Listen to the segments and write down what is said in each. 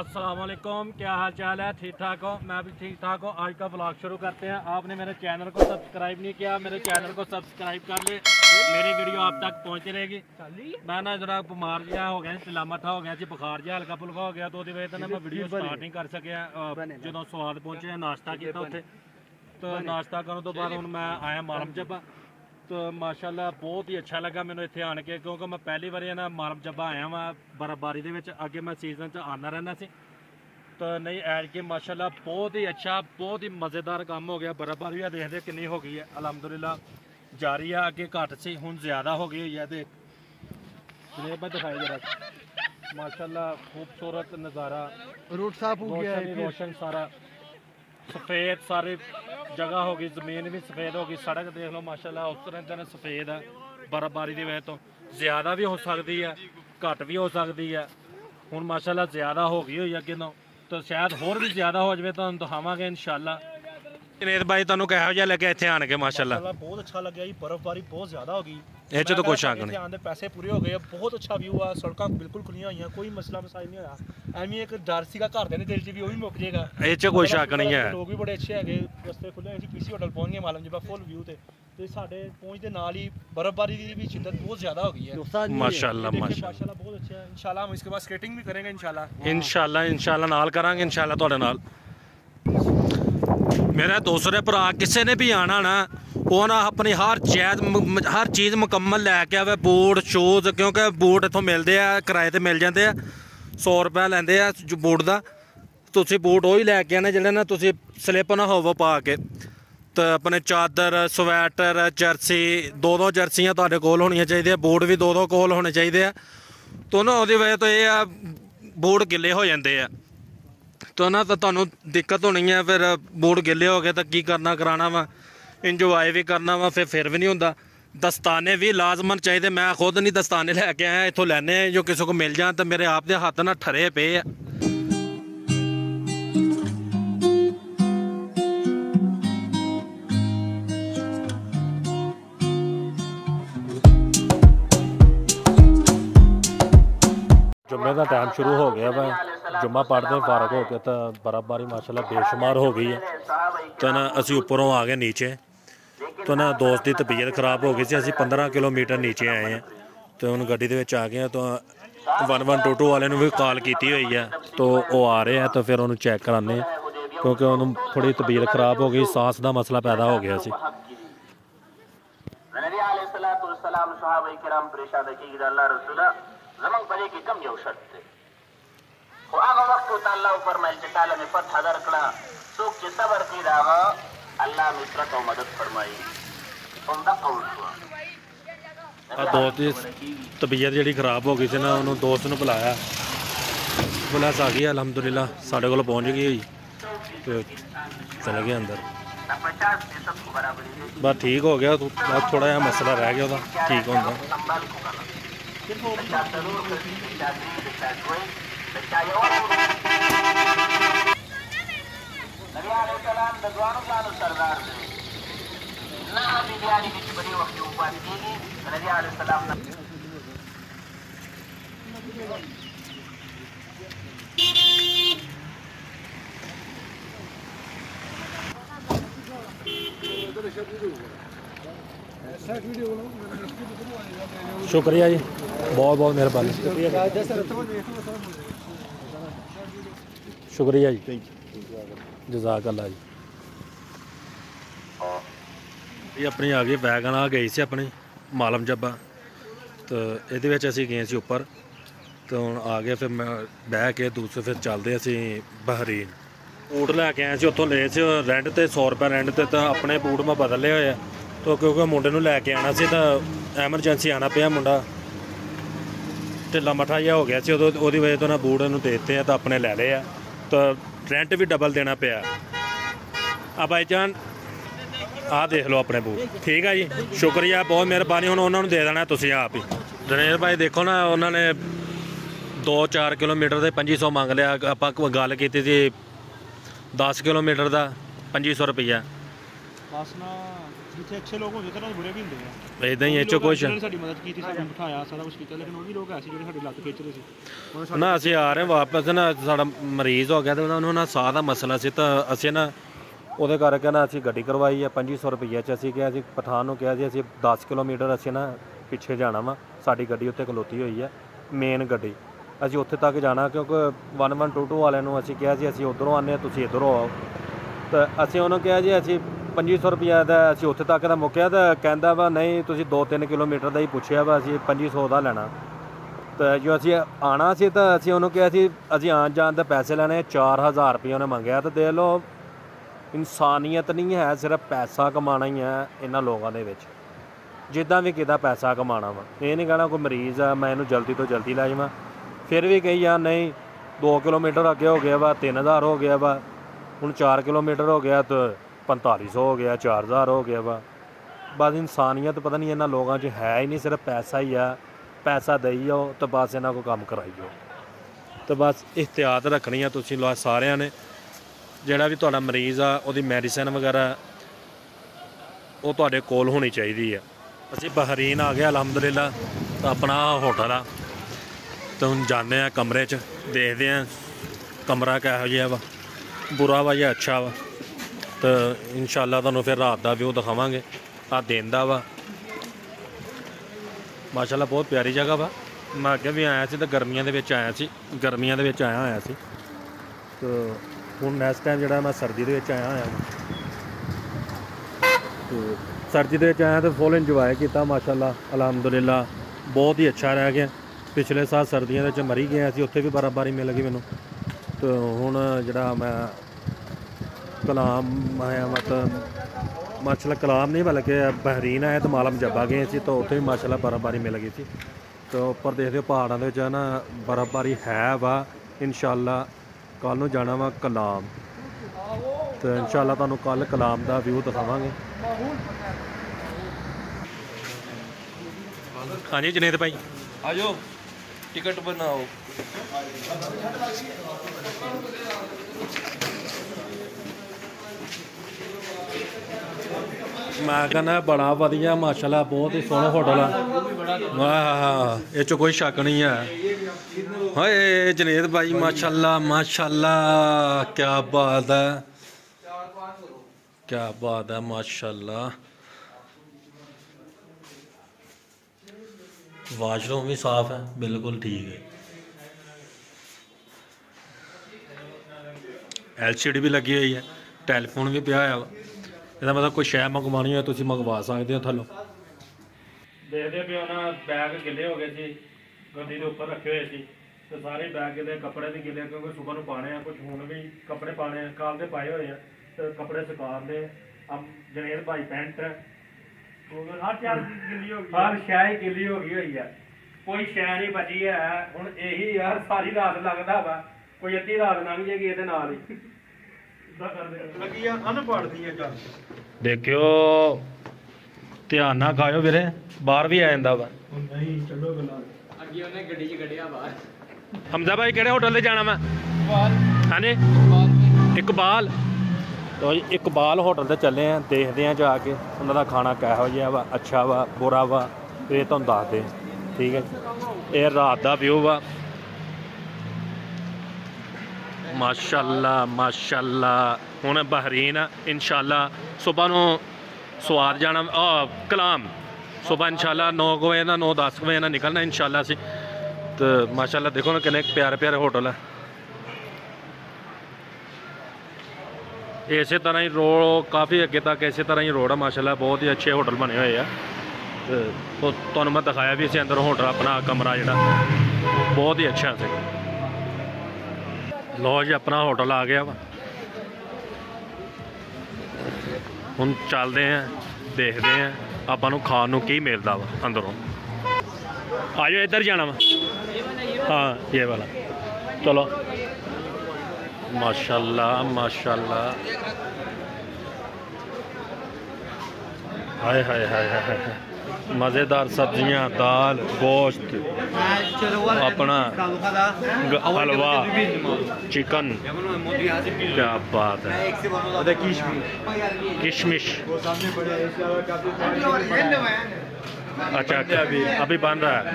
अस्सलामुअलैकुम, क्या हाल चाल है? ठीक ठाक हो? मैं भी ठीक ठाक हूँ। आज का ब्लॉग शुरू करते हैं। आपने मेरे चैनल को सब्सक्राइब नहीं किया, मेरे चैनल को सब्सक्राइब कर ले, मेरी वीडियो आप तक पहुँचती रहेगी। मैं ना जरा बीमार जहाँ हो गया, सलामत हो गया जी, बुखार जहाँ हल्का फुल्का हो गया, तो वजह से ना मैं वीडियो स्टार्ट नहीं कर सकिया। जो स्वाद पहुँचे, नाश्ता किया उसे, तो नाश्ता करो तो बाद हूँ मैं आया मालम जब्बा। तो माशाल्लाह बहुत ही अच्छा लगा मैंने इतने आने के, क्योंकि मैं पहली बार ना मालम जब्बा आया वहाँ बर्फबारी के अगे, मैं सीजन से आना रहना सी, तो नहीं ऐड के माशाल्लाह बहुत ही अच्छा, बहुत ही मज़ेदार काम हो गया। बर्फबारी है देखते कि नहीं हो गई है, अल्हम्दुलिल्लाह जारी है, अगे घट से हुन ज़्यादा हो गई है। तो दिखाई दे रहा माशाल्लाह खूबसूरत नज़ारा, रूट साफ हो गया है, रोशन सारा सफ़ेद, सारी जगह होगी, ज़मीन भी सफ़ेद होगी, सड़क देख लो माशाल्लाह उस तरह सफ़ेद है। बर्फबारी की वजह तो ज़्यादा भी हो सकती है, घट भी हो सकती है। हूँ माशाल्लाह ज़्यादा हो गई हुई अगे ना, तो शायद होर भी ज़्यादा हो जाए, तो दिखावे इंशाल्लाह। जनेद भाई तुहानूं कैसा जिहा लग्गिया इत्थे आण के? माशाल्लाह बहुत अच्छा लग्गिया जी, बर्फबारी बहुत ज़्यादा हो गई, ये तो कुछ आग नहीं आते, पैसे पूरे हो गए, बहुत अच्छा व्यू आ, सड़क बिल्कुल खुलियां हुई, कोई मसला मसाइल नहीं होया। एवं एक डर सीगा घर दे दिल च भी, वो भी मुक जाएगा, ये तो कोई शक नहीं है। लोग भी बड़े अच्छे है, रस्ते खुले, पीसी होटल पहुंच गए मालम जब्बा फुल व्यू ते साडे पहुंच दे नाल ही बर्फबारी की भी शिद्दत बहुत ज़्यादा हो गई है। माशाल्लाह माशाल्लाह बहुत अच्छा है। इंशाल्लाह हम इसके बाद स्केटिंग भी करेंगे, इंशाल्लाह इंशाल्लाह इंशाल्लाह नाल करांगे इंशाल्लाह तुहाडे नाल। मेरा दूसरे भरा किसी ने भी आना ना, वो ना अपनी हर चीज़ मुकम्मल लैके आवे, बूट शूज़, क्योंकि बूट इतों मिलते हैं, किराए पर मिल जाते हैं, 100 रुपया लेंदे है बूट का। तुसी बूट वही लैके आने जिहड़े ना तुसी स्लिप ना होवो पा के, तो अपने चादर, स्वेटर, जर्सी, दो जर्सियाँ तुहाडे कोल होनी चाहिए, बूट भी दो कोल होने चाहिए। तो ना उसकी वजह तो यह बूट गिले हो जाते हैं, तो ना तो तुहानूं दिक्कत होनी है, फिर बूट गिले हो गए तो की करना, कराना वा इंजॉय भी करना वा, फिर भी नहीं होंदा। दस्ताने भी लाजमन चाहिए, मैं खुद नहीं दस्ताने लैके आया, इतों लैने जो किसी को मिल जाए, तो मेरे आप दे हत्थ ना ठरे पे है। जुम्मे का टाइम शुरू हो गया वा, जुम्मा पढ़ते फारग हो गया, तो बर्फबारी माशाल्लाह बेशुमार हो गई है। तो ना असी उपरों आ गए नीचे, तो ना दोस्त की तबीयत खराब हो गई थी, असी 15 किलोमीटर नीचे आए हैं, तो हम गड्डी दे विच आ गए हैं, तो 1122 वाले भी कॉल की हुई है, तो वो आ रहे हैं, तो फिर उन्होंने चैक कराने, क्योंकि उन्होंने थोड़ी तबीयत खराब हो गई, सांस का मसला पैदा हो गया। तबीयत जी खराब हो गई थी ना, उन्होंने दोस्त ने बुलाया, एम्बुलेंस आ गई अलहमदुलिल्लाह, साढ़े को पहुँच गई हुई, तो चले गए अंदर, बस ठीक हो गया। थोड़ा जहा मसला रह गया, ठीक होगा। शुक्रिया जी, बहुत बहुत मेहरबानी, शुक्रिया जी, जज़ाकल्लाह जी। अपनी आ गई वैगन, आ गई से अपनी मालम जब्बा, तो ये असी गए से उपर, तो हम आ गए, फिर मैं बह के दूसरे फिर चलते असी बहरीन। बूट लैके आए से उतों, ले से रेंट पर 100 रुपया रेंट पर, तो अपने बूट मैं बदले हुए, तो क्योंकि मुंडे नूं लैके आना सी, तो एमरजेंसी आना पे मुंडा ढिला मठा जहा हो गया से, उसकी वजह तो ना बूट इन्हूं देते हैं, तो अपने लै ले, तो रेंट भी डबल देना पिया। आ भाई जान आ देख लो अपने बूट, ठीक है जी, शुक्रिया, बहुत मेहरबानी। हुण उन्होंने दे देना तुसीं आप ही। दनेर भाई देखो ना, उन्होंने 2-4 किलोमीटर के 2500 मंग लिया, आपां गल कीती सी 10 किलोमीटर का 2500 रुपया, जितने अच्छे लोग होते थे बुरे भी होंगे इदा ही एचओ कोच साडी मदद की थी सानू बिठाया सारा कुछ किया लेकिन वो भी लोग ऐसे जो साडी लत खींच रहे थे ना असि आ रहे वापस ना साडा मरीज हो गया तो उन्होंने साह का मसला से तो असि ना वो करके ना असी गड्डी करवाई है 2500 रुपये असी क्या पठान को कहा जी 10 किलोमीटर असी ना पिछे जाना वा साडी गड्डी उत्थे खलोती हुई है मेन गड्डी असी उत्थे तक जाना क्योंकि 1122 वाले असी क्या जी असी उधरों आने तुसीं इधरों आओ तो असी उन्होंने कहा जी असी 2500 रुपया का असी उत्थे तक का मुक्या तो कहता वा नहीं तुसीं 2-3 किलोमीटर का ही पूछया वा असी 2500 का लैना तो जो असी आना सी तो असी उन्होंने कहा जी असी आन जान के पैसे लैने 4000 रुपया उन्हें मंगया तो दे लो इंसानियत नहीं है सिर्फ पैसा कमाना ही है इन्हां लोगों के विच जिदा भी किदा पैसा कमाना वा ये नहीं कहना कोई मरीज़ है मैं इनू जल्दी तो जल्दी लै जावां फिर भी कही यार नहीं 2 किलोमीटर अगे हो गया वा 3000 हो गया वा हूँ 4 किलोमीटर हो गया तो 4500 हो गया 4000 हो गया वा बस इंसानियत पता नहीं इन्होंने लोगों से है ही नहीं सिर्फ पैसा ही है पैसा दई जाओ तो बस इन्हों को काम कराई जाओ तो बस एहतियात रखनी है तुसीं सारियां ने जिहड़ा भी तुहाडा मरीज़ आ उहदी मेडिसिन वगैरह वो तुहाडे कोल होनी चाहिदी है। असीं बहरीन आ गया अलहमदुलिल्लाह तो अपना होटल आ तो हम जाने कमरे च देखते हैं कमरा किहो जिहा वा बुरा वा या अच्छा वा तो इंशाअल्लाह तुहानूं फिर रात का व्यू दिखावांगे। आ दिन दा वा माशाअल्लाह बहुत प्यारी जगह वा मैं अगे भी आया सी तो गर्मियां दे विच आया होया सी तो हुण नैक्सट टाइम जिहड़ा मैं सर्दी दे विच आया होया तो सर्दी दे विच आया तो फुल इंजॉय किया माशाअल्लाह अलहमदुलिल्लाह बहुत ही अच्छा रह गया। पिछले साल सर्दियों के मरी गया सी उत्थे भी बर्फबारी मिल गई मैनू तो हुण जिहड़ा मैं कलाम आया मतलब माशाल्लाह कलाम नहीं बल्कि बहरीन आया तो मालम जब्बा गए सी तो उत्थे भी माशाल्लाह बर्फबारी मिल गई थी तो उपर देखदे पहाड़ों के जो ना बर्फबारी है वा इंशाअल्लाह कल नूं जाना वा कलाम तो इंशाअल्लाह तुहानूं कल कलाम का व्यू दिखावांगे। हाँ जी जनेत भाई आ जाओ टिकट बनाओ मैं कहना बड़ा वधिया माशाल्लाह बहुत ही सोहना होटल है ये च कोई शक नहीं है। हाँ जनेत भाई माशाल्लाह माशाल्लाह क्या बात है माशाल्लाह वाशरूम भी साफ है बिल्कुल ठीक है LCD भी लगी हुई है टेलीफोन भी पिया है इसका मतलब कोई शह मंगवानी हो तुम मंगवा सकते हो थलो देखते पे ना बैग गिले हो गए थे गड्डी के उपर रखे हुए थे तो सारे बैग के कपड़े भी गिले क्योंकि सुबह को पाने कुछ हूँ भी कपड़े पाने कल के पाए हुए हैं तो कपड़े सुखाने अब जनेर भाई पैंट हर शह गिली हो गई हुई है कोई शह नहीं बची है हुण यही यार सारी रात लगता वा कोई अद्धी रात लंघ जाएगी इहदे नाल ही लगी अनपढ़ दी गल देखियो ध्यान ना खाओ वीरे बाहर भी आ जांदा वा नहीं चलो गल्ल अगे उन्हें गड्डी च कढ़िया बाहर हमजा भाई किहड़े होटल ते जाना मैं हां जी इकबाल तो इकबाल होटल से चले हैं देखते हैं जाके उन्होंने खाना कहो जहा वा अच्छा वा बुरा वा तो ये तुम दस दें ठीक है ये रात का व्यू वा माशाल्लाह माशाल्लाह हूँ बहरीन इंशाल्लाह सुबह नू स्वाद जाना कलाम सुबह इंशाल्लाह 9 बजे ना 9-10 बजे ना निकलना इंशाल्लाह असी तो माशाल्लाह देखो ना किन्ने प्यारे प्यारे होटल है इस तरह ही रोड काफ़ी अगे तक इस तरह ही रोड है माशाल्लाह बहुत ही अच्छे होटल बने हुए हैं तो तुहानूं मैं दिखाया भी इस अंदर होटल अपना कमरा जिहड़ा बहुत ही अच्छा है लो जी अपना होटल आ गया वा हुण चलते हैं देखते हैं आपां नूं खाण नूं की मिलदा वा अंदरों आ जाओ इधर जाना वा हाँ ये वाला चलो माशाल्लाह माशाल्लाह हाय हाय हाय हाय हाय मज़ेदार सब्जियां, दाल, गोश्त, अपना हलवा, चिकन, क्या बात है, किशमिश। अच्छा अभी बन रहा है।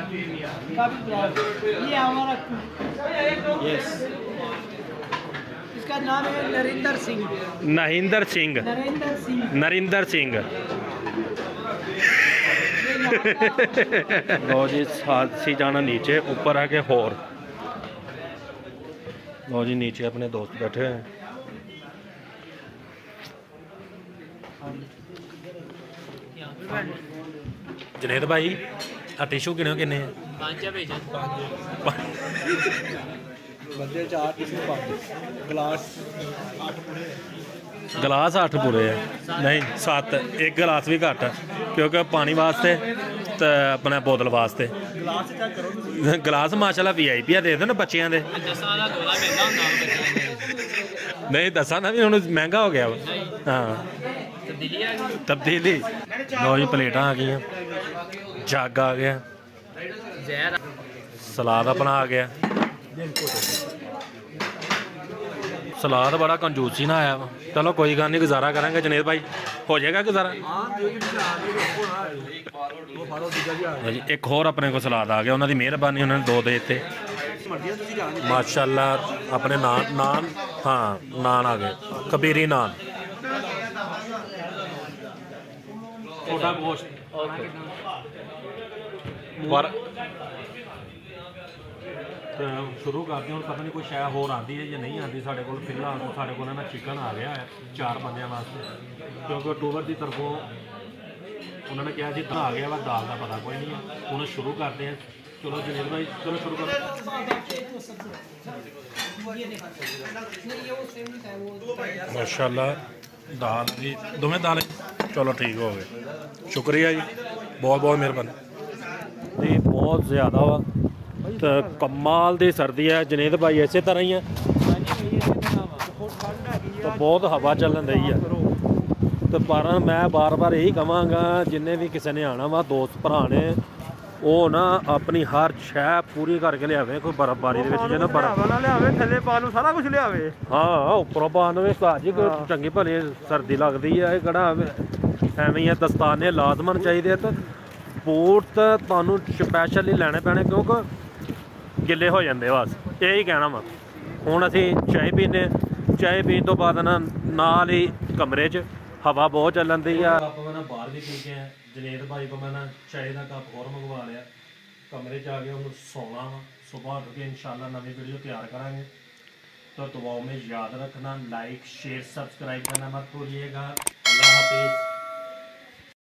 इसका नाम है नरेंद्र सिंह। लो जी, हादसी जाना नीचे, ऊपर आके होर। लो जी, नीचे अपने दोस्त बैठे हैं। जनेद भाई, टिशू किने किने हैं? गिलास 8 पूरे है, नहीं 7, एक गिलास भी घट है क्योंकि पानी वास्ते तो अपने बोतल वास्ते। गिलास माशाल्लाह VIP दे दो ना बच्चों के। नहीं दसा ना भी हूँ महंगा हो गया। हाँ तब्दीली। लो जी, प्लेटा आ गई, जग आ गया, सलाद अपना आ गया। सलाद बड़ा कंजूसी ना आया। चलो कोई गल नहीं, गुजारा करेंगे जनेद भाई, हो जाएगा गुजारा। एक होर अपने को सलाद आ गया, उन्होंने मेहरबानी, उन्होंने 2 देते माशाल्लाह। अपने नान, हाँ नान आ गए, कबीरी नान। शुरू करते हूँ, पता नहीं कोई शायद होर आती है या नहीं आती। साढ़े को फिलहाल तो साढ़े को ना चिकन आ गया है 4 बंदे वास्ते, क्योंकि अक्टूबर की तरफों उन्होंने कहा जी आ गया वा, दाल का पता कोई नहीं है। उन्हें शुरू करते हैं। चलो जनेद भाई, चलो शुरू कर। माशाल्लाह दाल भी दोवें दालें, चलो ठीक हो गए। शुक्रिया जी, बहुत बहुत मेहरबानी जी, बहुत ज़्यादा वा। तो कमाल दी सर्दी है जनेद भाई, इसे तरह ही है। तो बहुत हवा चलन रही है। तो पर मैं बार बार यही कहांगा, जिन्हें भी किसी ने आना वा, दोस्त भरा ने वो ना अपनी हर शह पूरी करके लियावे। कोई बर्फबारी ना बर्फ ना लियावे, थले पालू सारा कुछ लियावे। हाँ उपरों पावे जी, चंगी भली सर्दी लगती है। कड़ा एवं है, दस्ताने लाजमन चाहिए, तो बूट तो थानू स्पैशल ही लैने पैने क्योंकि गिले हो जाते। बस यही कहना वा। हूँ असी चाय पीने, चाय पीने तो बाद नाल ही कमरे च हवा बहुत चलन दी है। बाहर भी पी के जनेद भाई को मैं चाय का कप और मंगवा लिया। कमरे च आके हम सोना वा। सुबह उठ के इंशाल्लाह नवी वीडियो तैयार करांगे। तो दुआओं में याद रखना, लाइक शेयर सब्सक्राइब करना मत भूलिएगा। अल्लाह हाफिज़।